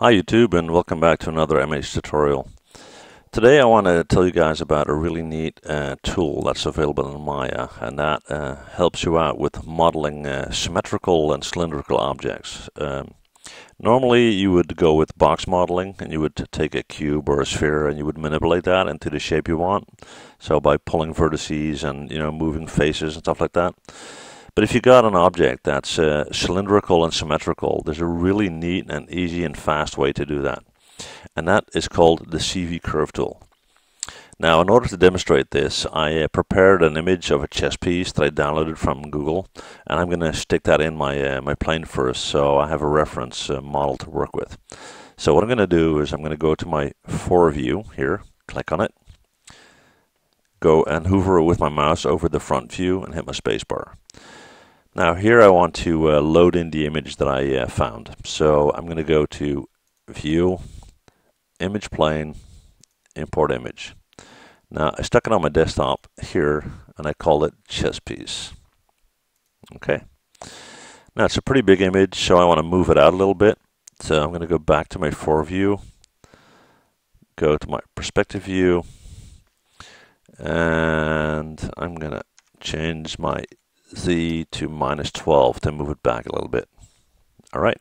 Hi YouTube, and welcome back to another MH tutorial. Today I want to tell you guys about a really neat tool that's available in Maya, and that helps you out with modeling symmetrical and cylindrical objects. Normally you would go with box modeling, and you would take a cube or a sphere and you would manipulate that into the shape you want, so by pulling vertices and, you know, moving faces and stuff like that. But if you got an object that's cylindrical and symmetrical, there's a really neat and easy and fast way to do that. And that is called the CV curve tool. Now, in order to demonstrate this, I prepared an image of a chess piece that I downloaded from Google, and I'm going to stick that in my, my plane first, so I have a reference model to work with. So what I'm going to do is I'm going to go to my for view here, click on it, go and hover with my mouse over the front view and hit my spacebar. Now here I want to load in the image that I found. So I'm going to go to View, Image Plane, Import Image. Now I stuck it on my desktop here, and I call it Chess Piece. Okay. Now it's a pretty big image, so I want to move it out a little bit. So I'm going to go back to my For View, go to my Perspective View, and I'm going to change my Z to -12 to move it back a little bit. Alright,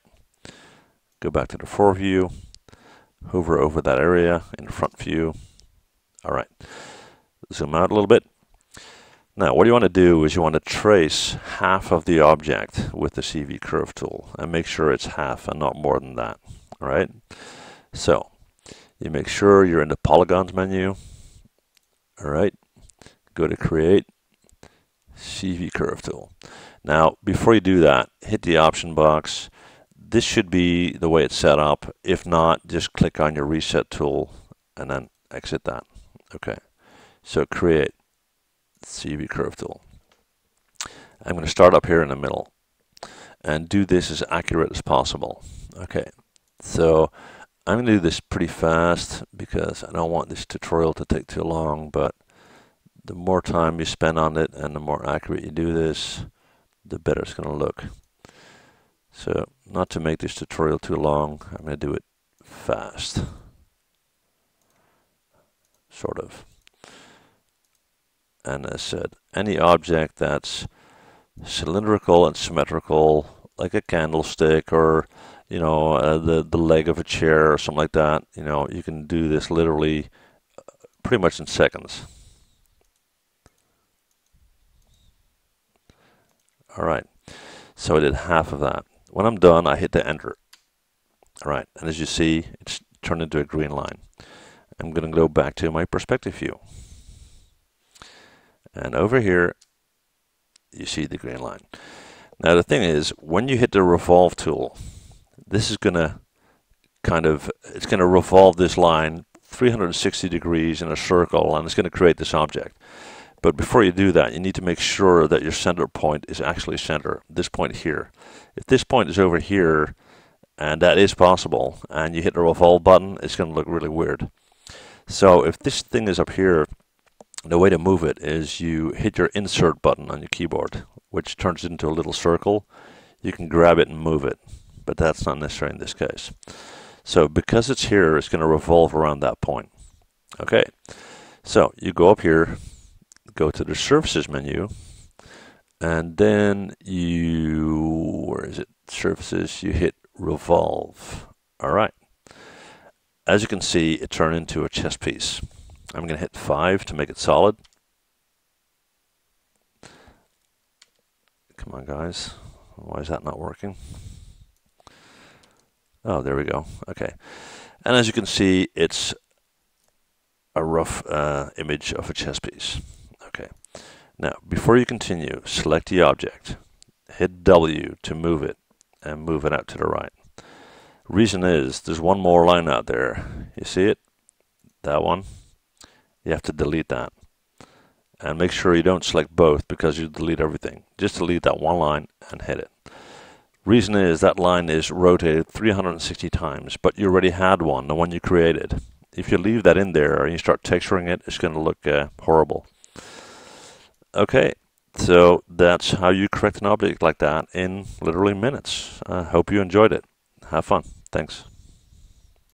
go back to the fore view, hover over that area in front view. Alright, zoom out a little bit. Now what you want to do is you want to trace half of the object with the CV curve tool, and make sure it's half and not more than that. Alright, so you make sure you're in the polygons menu. Alright, go to create CV curve tool. Now, before you do that, hit the option box. This should be the way it's set up. If not, just click on your reset tool and then exit that. Okay, so create CV curve tool. I'm going to start up here in the middle and do this as accurate as possible. Okay, so I'm going to do this pretty fast because I don't want this tutorial to take too long, but the more time you spend on it and the more accurate you do this, the better it's going to look. So, not to make this tutorial too long, I'm going to do it fast. Sort of. And as I said, any object that's cylindrical and symmetrical, like a candlestick or, you know, the leg of a chair or something like that, you know, you can do this literally pretty much in seconds. Alright, so I did half of that. When I'm done, I hit the enter. Alright, and as you see, it's turned into a green line. I'm going to go back to my perspective view. And over here, you see the green line. Now the thing is, when you hit the revolve tool, this is going to kind of, it's going to revolve this line 360 degrees in a circle, and it's going to create this object. But before you do that, you need to make sure that your center point is actually center, this point here. If this point is over here, and that is possible, and you hit the revolve button, it's going to look really weird. So if this thing is up here, the way to move it is you hit your insert button on your keyboard, which turns it into a little circle. You can grab it and move it, but that's not necessary in this case. So because it's here, it's going to revolve around that point. Okay, so you go up here, go to the surfaces menu, and then you, where is it, surfaces, you hit revolve. Alright, as you can see, it turned into a chess piece. I'm going to hit 5 to make it solid. Come on guys, why is that not working? Oh, there we go. Okay, and as you can see, it's a rough image of a chess piece. Okay, now before you continue, select the object, hit W to move it, and move it out to the right. Reason is, there's one more line out there. You see it? That one? You have to delete that. And make sure you don't select both, because you delete everything. Just delete that one line and hit it. Reason is, that line is rotated 360 times, but you already had one, the one you created. If you leave that in there and you start texturing it, it's going to look horrible. Okay, so that's how you correct an object like that in literally minutes. I hope you enjoyed it. Have fun. Thanks.